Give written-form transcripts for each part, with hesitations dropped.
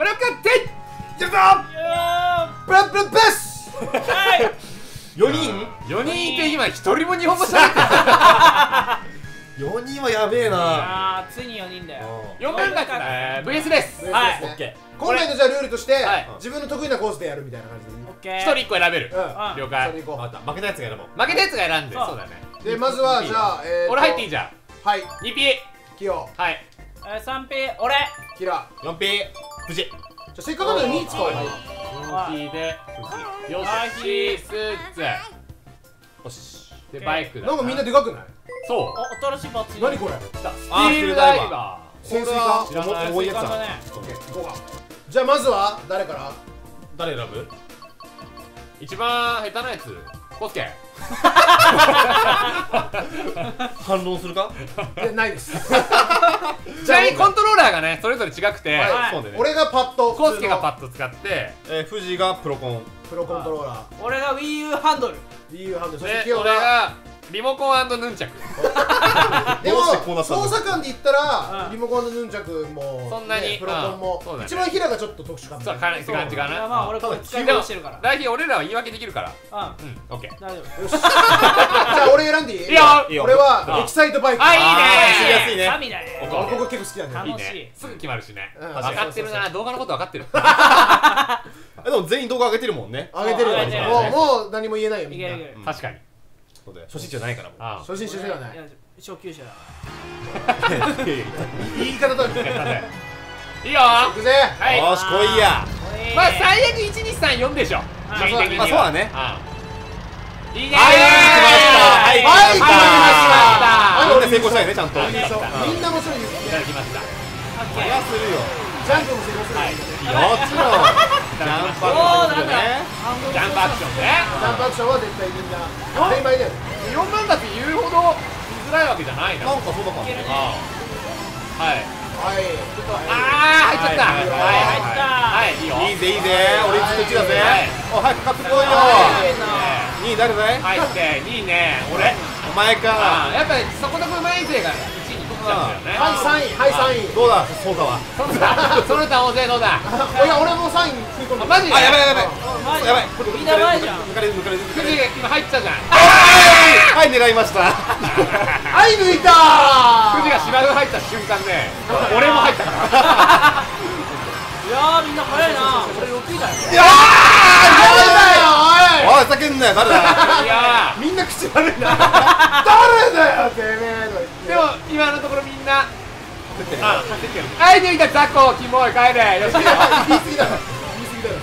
4人いて今1人も日本語しゃべってる。4人はやべえな。ついに4人だよ。4分だから VS です。今回のじゃあルールとして自分の得意なコースでやるみたいな感じで1人1個選べる。了解。負けたやつが選ぼう。負けたやつが選んで。そうだね。でまずはじゃあ俺入っていいじゃん。はい。2P キヨ。はい。3P 俺キラ。 4P 富士。じゃあせっかくなので2使おう。4P で富士。よしスッツよしでバイクだ。なんかみんなでかくない？そう。新しいバッジ。何これ？スティールダイバー。潜水艦。じゃあ重いやつだね。じゃあまずは誰から？誰選ぶ？一番下手なやつコスケ。反論するか？いやないです。ちなみにコントローラーがねそれぞれ違くて、俺がパッド、コスケがパッド使って、富士がプロコントローラー、俺が WiiU ハンドル、そして俺がリモコン&ヌンチャク。でも捜査官で言ったらリモコン&ヌンチャクもそんなにプロコンも一番平がちょっと特殊かも。そう感じかな。まあ俺これ使いこなしてるから来賓俺らは言い訳できるから。うん、オッケー大丈夫。じゃあ俺選んでいい？いいよ。俺はエキサイトバイク。あ、いいね。神だね。俺ここ結構好きなんだよね。すぐ決まるしね。分かってるな、動画のこと分かってる。でも全員動画上げてるもんね。上げてるよ。もう何も言えないよみんな。確かに初心者ないから。初心者じゃない。初級者だから。言い方とは言い方で。いいよ。行くぜ。よし来いや。まあ最悪1、2、3、4でしょ。まあそうだね。いいね。はい来ました。はい来ました。俺成功したよねちゃんと。みんなもそう言っていただきました。これはするよ。ジャンプも成功する。もちろん。ジャンプアクションね。ジャンプアクションは絶対みんな当たり前だよ。4番だって言うほど見づらいわけじゃないな。なんかそうだからね。はいはい。ああ入っちゃった。はい入った。はいいいぜいいぜ。俺1と1だぜ。お早く買ってこいよ。2位誰だい？入って2位ね。俺。お前か。やっぱりそこそこうまい勢が1位に取っちゃうんだよね。はい3位。どうだそうだわ。それだ大勢どうだ。いや俺も3位。マジで？あ、やばいやばいやばい。みんな前じゃん。抜かれる。富士今入ったじゃん。はい狙いました。はい抜いた。富士が芝生入った瞬間ね。俺も入ったから。いやーみんな早いな。これ6位だよ。いやー誰だよおい。おい叫んなよ誰だ。いやみんな口悪いな。誰だよてめえ。でも今のところみんな。はい抜いた雑魚キモい帰れ。よし。言い過ぎだろ。知っ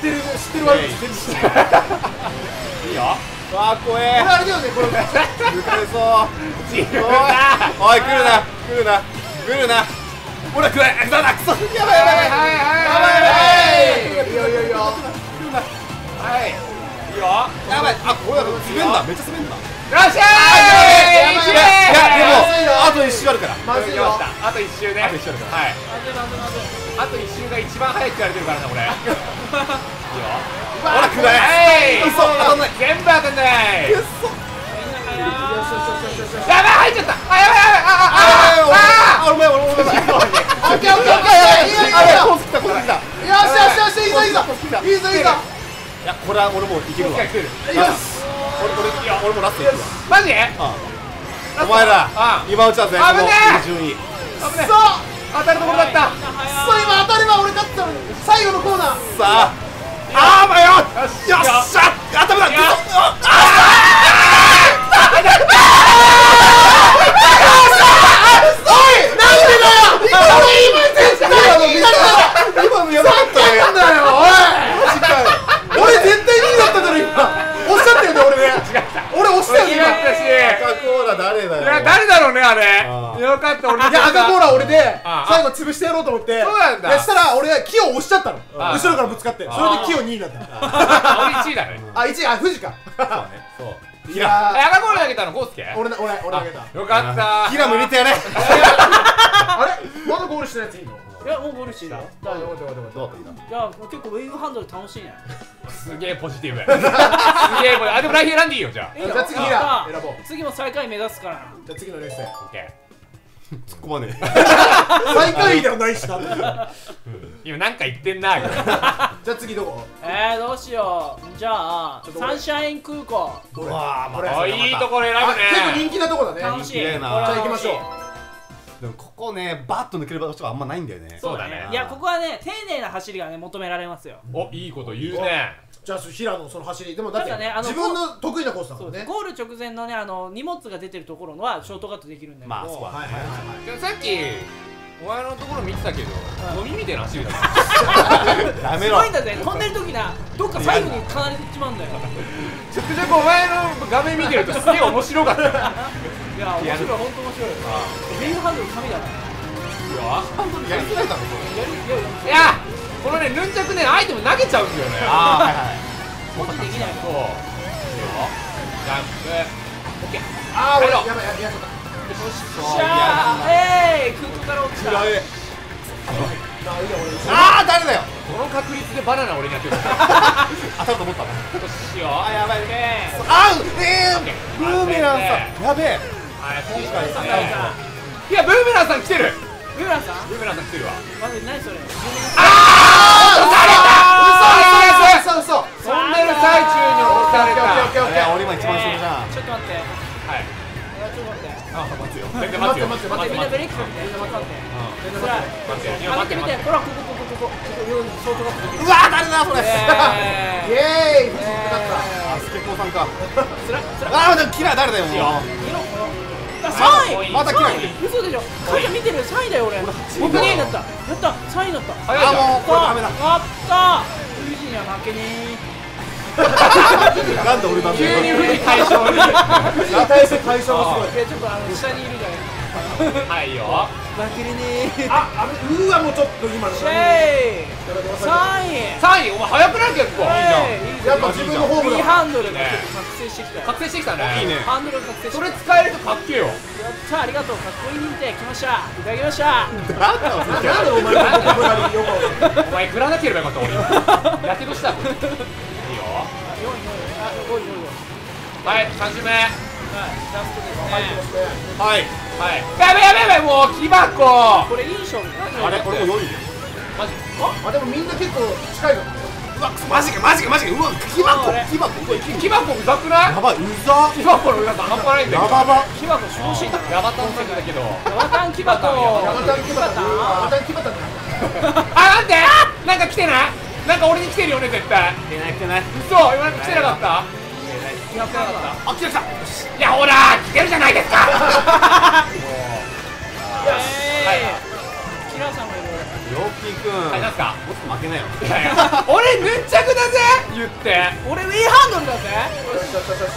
てるわけです。いいよ。わあ怖え。これあれだよねこれ。抜かれそう。おい来るな。ほら来ない。クソ。やばい。いいよ。来るな。はい。いいよ。やばい。あこれだと滑んだ。めっちゃ滑んだ。よっしゃー。いやでもあと1周あるから。まずいよ。あと1周ね。はい。あと1周が一番早くやれてるからな、これ。ほら、くらえ。嘘、当たんない。全部当たんない。くっそ。やばい、入っちゃった。あ、やばい、やばい。あ、お前。オッケー、オッケー。コース来た。よし、いいぞ。いや、これは俺もいけるわ。よし。俺もラストいくわ。マジ？お前ら、今打ちだぜ。危ねえ。くそ。当たるところだった。そう今当たれば俺勝ったのに。最後のコーナーさあよっしゃ頭だ。ああなんでだよ。今絶対にだっただろ。今押しちゃったよね俺押したよね。赤コーラ誰だよ。いや誰だろうねあれ。よかった俺。いや赤コーラ俺で最後潰してやろうと思って。そうなんだ。したら俺木を押しちゃったの後ろからぶつかって。それで木を2位になった。俺1位だね。あ1位。あ富士か。そうね。そういや赤コーラ投げたのコウスケ。俺投げた。よかった。キラも入れてやれ。あれまだゴールしてないやついいの。いやもうゴールしてるよ。だよだよ。いや結構ウェイブハンドル楽しいね。すげえポジティブ。でも来週選んでいいよじゃあ。じゃあ次キラ選ぼう。次も最下位目指すから。じゃあ次のレース。オッケー。突っ込まねえ最下位ではないしな今なんか言ってんなじゃあ次どこどうしよう。じゃあサンシャイン空港。うわあいいところ選ぶね。結構人気なとこだね。楽しい。じゃあ行きましょう。でもここねバッと抜ける場所があんまないんだよね。そうだね。いやここはね丁寧な走りがね求められますよ。おいいこと言うね。じゃあ平野のその走りでもだって自分の得意なコースだもんね。ゴール直前のね荷物が出てるところのはショートカットできるんだけど、まあそうはね。さっきお前のところ見てたけどゴミみたいな走りだからすごいんだぜ。飛んでる時などっか最後に必ず行っちまうんだよ。ちょっとでもお前の画面見てるとすげえ面白かった。いや面白い、本当面白い。ウィングハンドル神だな。いやハンドルやりづらいだろこれ。いやこのね、ヌンチャクね、アイテム投げちゃうんだよね。ああ、はいはい保持できない。そうジャンプオッケー。ああ、俺やばい、やっちゃった。よっしゃー、えい空港から落ちた。ああ、誰だよ。この確率でバナナ俺にやってる。当たると思ったな。よしよー、やばいねー。あう、ブーメランさん、やべえ。今回さ、いや、ブーメランさん来てる。ブーメランさん来てるわ。まず、何それ。ああ押された。嘘嘘嘘嘘。飛んでる最中に押された。俺今一番下じゃん。ちょっと待って。はい。ちょっと待って。あ待つよ。待って待って待って。みんなブレーキかけて。みんな待って。ほら待って見て。ほらここここここ。うわ誰だそれ。イエーイ。フジックだった。あスケポーさんか。つらつら。あでもキラ誰だよもう。3位また来ない。嘘でしょ。会社見てる。3位だよ俺。僕2位だった。やった3位になった。あもうこれダメだ。やった富士には負けねー。なんで俺だった。急に富士解消。またして解消がすごい。ちょっと下にいるじゃない。はいよ負けるねー。あっうわもうちょっと今の3位3位。お前速くない結構。やっぱ自分のホームだ。いいハンドルが覚醒してきた。覚醒してきたね。いいねハンドルが覚醒してきた。それ使えるとかっけえよ。やったありがとう。かっこいい認定来ました。いただきました。なんでお前がここなりよくお前振らなければよかった。俺やけどした。いいよ4位。はい3周目。はいはいやべやべやべ。もう木箱これいい勝負。あれこれも4位。マジあでもみんな結構近いの。マジかマジかマジか。うわ木箱木箱木箱うざくない。やばいうざ。木箱のうざさ半端ないんだよ。木箱調子いいんだ。ヤバタンさんだけどヤバタン木箱ヤバタン木箱ヤバタン木箱だ。あなんでなんか来てない。なんか俺に来てるよね絶対。来てない来てない。嘘今なんか来てなかった。来てなかった。あ来てきた。いやほら来てるじゃないですか。キラさんもいる。ヨッキーくん何すか。もっと負けないよ。俺ヌンチャクだぜ言って俺ウィーハンドルだぜ。よしよしよし。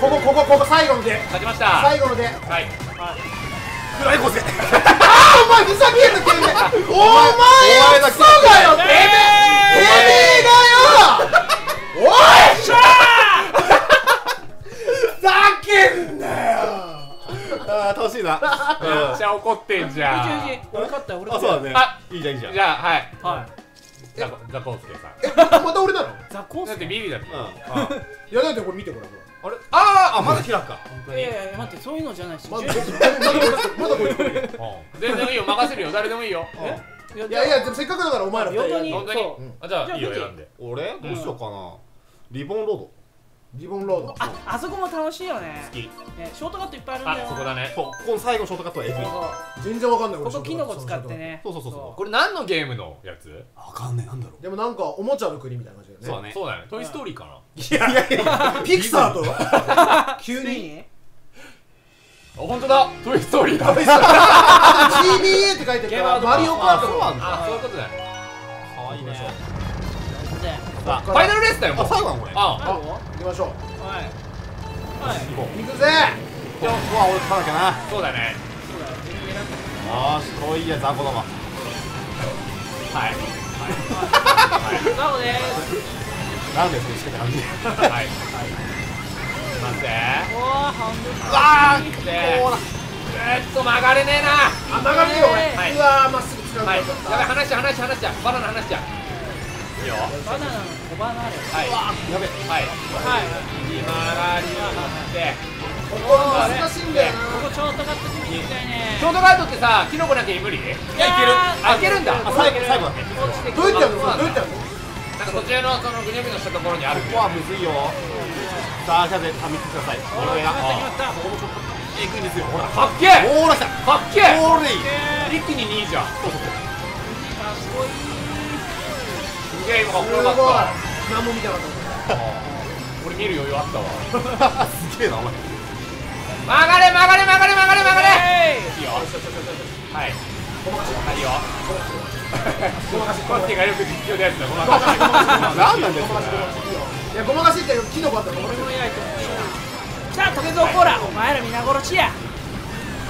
ここここここ最後ので勝ちました。最後のではいフライコースで。あお前ふざけんなてめえ。お前よクソだよてめえてめえだよ。おいしゃふざけんなよ。あ楽しいな。めっちゃ怒ってんじゃん。俺勝ったよ俺勝ったよ。そうだね。あいいじゃんいいじゃん。じゃあはいはいザコウスケさん。えまた俺なの。ザコウスケだってビビだって。いやだってこれ見てこれあれああまだ開くか。いやいや待ってそういうのじゃないし。まだこれ全然いいよ任せるよ誰でもいいよ。いやいやせっかくだからお前ら本当に本当に。じゃあいいよ選んで。俺どうしようかな。リボンロード。リボンロードあそこも楽しいよね。好きショートカットいっぱいあるんだよ。そこだね。ここの最後ショートカットはエグい。全然わかんない。ここキノコ使ってね。そうそうそう。これ何のゲームのやつわかんない。なんだろう。でもなんかおもちゃの国みたいな感じだよね。そうだね。トイストーリーかな。いやいやピクサーと急にあ、ほんとだトイストーリーだ。 GBA って書いてるからマリオカート。あ、そういうことだよ。かわいいね。ファイナルレースだよ。もう最後はこれ。あ、行きましょう。はい。行くぜ。じゃあ、うわ、俺勝たなきゃな。そうだね。ああ、すごいや、雑魚だわ。はい。なので。なんで、それしか感じ。はい。待って。おお、半分。うわあ、こうだ。曲がれねえな。あ、曲がれよ、俺。うわあ、まっすぐ使う。はい。やばい、話しちゃう、バナナ話しちゃう。バナナの小花あれ。はい。やべ。はい。はい。曲がりました。ここ難しいんだよな。ここショートカット決めていきたいね。ショートカットってさ、キノコなんて無理？いやいける。あ、いけるんだ。最後だけ。どういったの？どういったの？なんか途中のそのグニョグニョしたところにある。ここはむずいよ。さあ、じゃあ試してください。これが。いくんですよ。ほら、かっけえ。ほら、かっけえ。一気に2じゃん。そうそうそう。すごい。すげえ今かっこよかった。なんも見たかった。俺見る余裕あったわ。すげえなお前。曲がれ。いいよ。はい。ごまかし。はいよ。ごまかし。コッティがよく実況でやるんだ。ごまかし。なんなんですか。いやごまかしってキノコだった。俺もいないと。じゃあトゲゾウコーラ。お前ら皆殺しや。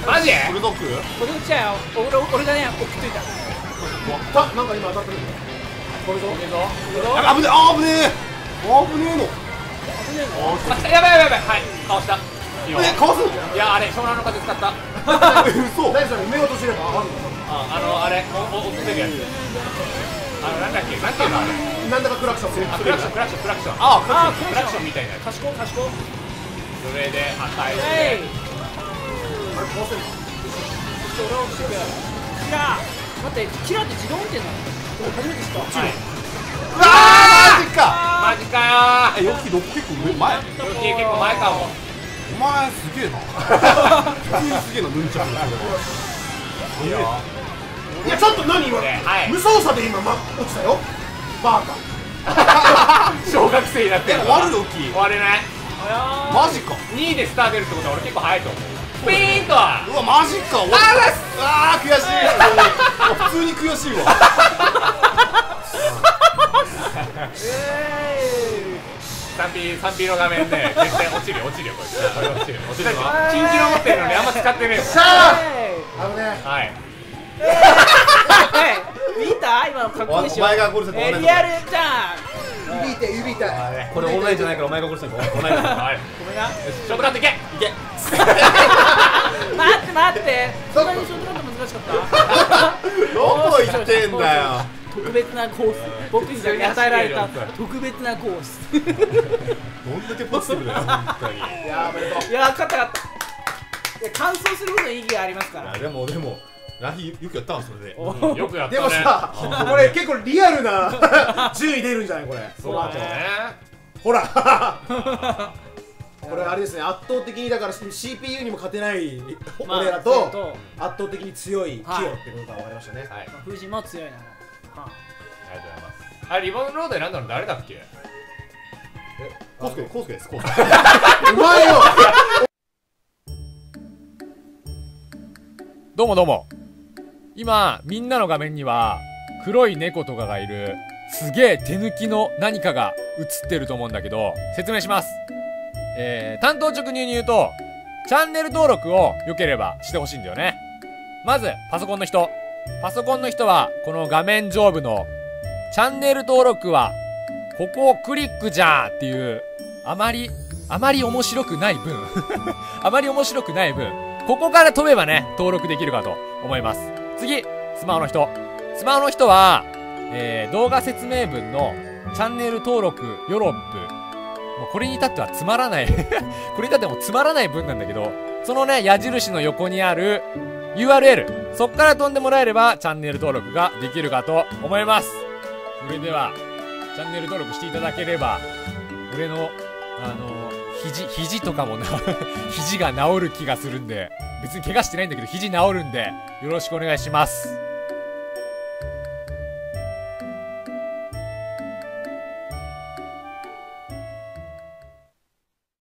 マジ？ブルドッグ？これ撃っちゃよ。俺がね送っといた。あ、なんか今当たってる。これぞ。あぶね、あぶねえ。あぶねえの。やばいやばい。はい、かわした。え、かわす？いや、あれ、湘南の風使った。嘘。大丈夫、目を閉じれば。あれ、おつけるやつ。なんだっけ、なんていうのあれ。なんだかクラクション。クラクション。あ、クラクションみたいな。賢。それで、破壊して。あれ、かわせる。それをしてくれ。じゃあ。待って、キラって自動運転なの？初めて知った。うわあ、マジか。マジかよ。え、よきど結構前。よき結構前かも。お前すげえな。普通にすげえなヌンチャク。いや。いやちょっと何今ね。無操作で今落ちたよ。バーカ。小学生になって。終わるのき。終われない。マジか。2位でスター出るってことは俺結構早いと思う。ピーンとは。うわマジか。ああ悔しい。普通に悔しいわ。3P の画面で絶対落ちるよこれ。落ちる。金色持ってるのにあんま使ってねえ。しゃあ。あのね。はい。見た？今のかっこいいし。お前がゴールした。リアルじゃん。指痛い。これオンラインじゃないからお前が殺したのか。オンラインだから。はい。ごめんな。ショートカットいけ。待って。そんなにショートカット難しかった。どこ行ってんだよ。特別なコース。僕に与えられた特別なコース。どんだけポジティブだよ本当に。いやおめでとう。いや勝った。完走することの意義がありますから。でも。ラヒよくやったわそれで。よくやったね。でもさ、これ結構リアルな順位出るんじゃないこれ。そうだね。ほら、これあれですね。圧倒的にだから CPU にも勝てない俺らと圧倒的に強いキヨってことが分かりましたね。富士も強いな。ありがとうございます。あれリボンロード選んだの誰だっけ？コウスケです。お前よ。どうも。今、みんなの画面には、黒い猫とかがいる、すげえ手抜きの何かが映ってると思うんだけど、説明します。単刀直入に言うと、チャンネル登録を良ければしてほしいんだよね。まず、パソコンの人は、この画面上部の、チャンネル登録は、ここをクリックじゃーっていう、あまり面白くない分、ここから飛べばね、登録できるかと思います。次、スマホの人は、動画説明文のチャンネル登録よろっぷ。もうこれに至ってはつまらない。これに至ってもつまらない文なんだけど、そのね、矢印の横にある URL。そっから飛んでもらえればチャンネル登録ができるかと思います。それでは、チャンネル登録していただければ、俺の、肘とかもな、肘が治る気がするんで、別に怪我してないんだけど、肘治るんで、よろしくお願いします。